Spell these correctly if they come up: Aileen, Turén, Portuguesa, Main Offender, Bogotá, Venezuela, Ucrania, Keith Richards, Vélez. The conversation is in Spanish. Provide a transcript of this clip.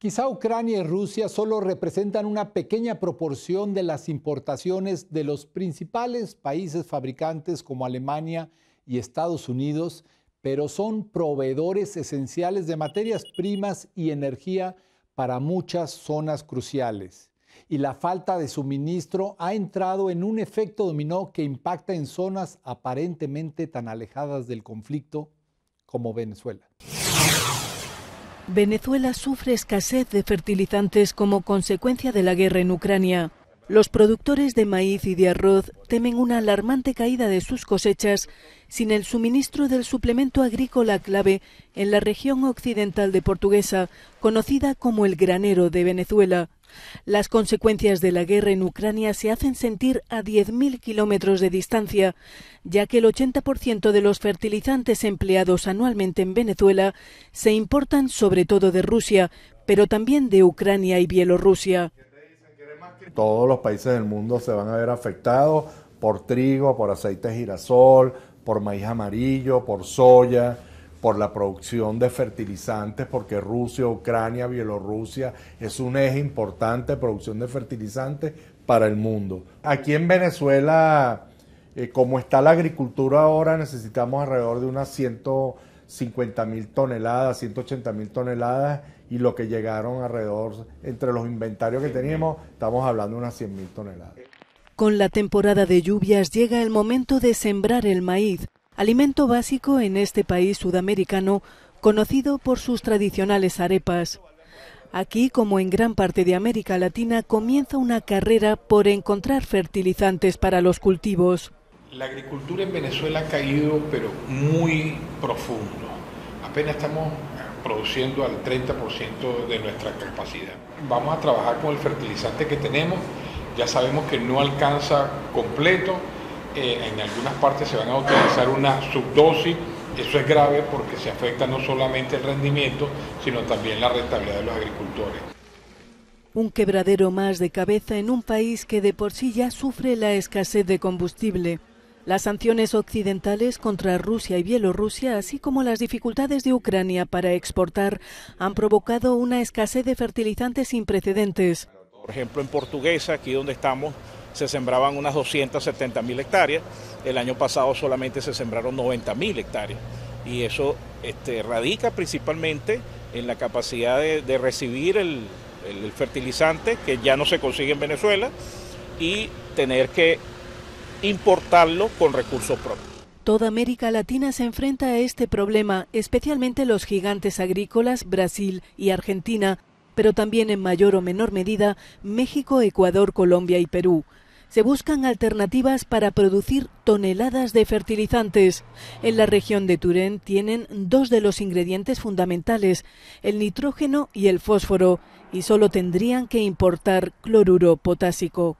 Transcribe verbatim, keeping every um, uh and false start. Quizá Ucrania y Rusia solo representan una pequeña proporción de las importaciones de los principales países fabricantes como Alemania y Estados Unidos, pero son proveedores esenciales de materias primas y energía para muchas zonas cruciales. Y la falta de suministro ha entrado en un efecto dominó que impacta en zonas aparentemente tan alejadas del conflicto como Venezuela. Venezuela sufre escasez de fertilizantes como consecuencia de la guerra en Ucrania. Los productores de maíz y de arroz temen una alarmante caída de sus cosechas sin el suministro del suplemento agrícola clave en la región occidental de Portuguesa, conocida como el granero de Venezuela. Las consecuencias de la guerra en Ucrania se hacen sentir a diez mil kilómetros de distancia, ya que el ochenta por ciento de los fertilizantes empleados anualmente en Venezuela se importan sobre todo de Rusia, pero también de Ucrania y Bielorrusia. Todos los países del mundo se van a ver afectados por trigo, por aceite de girasol, por maíz amarillo, por soya, por la producción de fertilizantes, porque Rusia, Ucrania, Bielorrusia es un eje importante de producción de fertilizantes para el mundo. Aquí en Venezuela, eh, como está la agricultura ahora, necesitamos alrededor de unas ciento cincuenta mil toneladas, ciento ochenta mil toneladas, y lo que llegaron alrededor, entre los inventarios que teníamos, estamos hablando de unas cien mil toneladas. Con la temporada de lluvias llega el momento de sembrar el maíz, alimento básico en este país sudamericano, conocido por sus tradicionales arepas. Aquí, como en gran parte de América Latina, comienza una carrera por encontrar fertilizantes para los cultivos. La agricultura en Venezuela ha caído, pero muy profundo. Apenas estamos produciendo al treinta por ciento de nuestra capacidad. Vamos a trabajar con el fertilizante que tenemos, ya sabemos que no alcanza completo. Eh, en algunas partes se van a utilizar una subdosis, eso es grave porque se afecta no solamente el rendimiento, sino también la rentabilidad de los agricultores. Un quebradero más de cabeza en un país que de por sí ya sufre la escasez de combustible. Las sanciones occidentales contra Rusia y Bielorrusia, así como las dificultades de Ucrania para exportar, han provocado una escasez de fertilizantes sin precedentes. Por ejemplo, en Portuguesa, aquí donde estamos, se sembraban unas doscientas setenta mil hectáreas, el año pasado solamente se sembraron noventa mil hectáreas, y eso este, radica principalmente en la capacidad de, de recibir el, el fertilizante que ya no se consigue en Venezuela y tener que importarlo con recursos propios. Toda América Latina se enfrenta a este problema, especialmente los gigantes agrícolas Brasil y Argentina, pero también en mayor o menor medida México, Ecuador, Colombia y Perú. Se buscan alternativas para producir toneladas de fertilizantes. En la región de Turén tienen dos de los ingredientes fundamentales, el nitrógeno y el fósforo, y solo tendrían que importar cloruro potásico.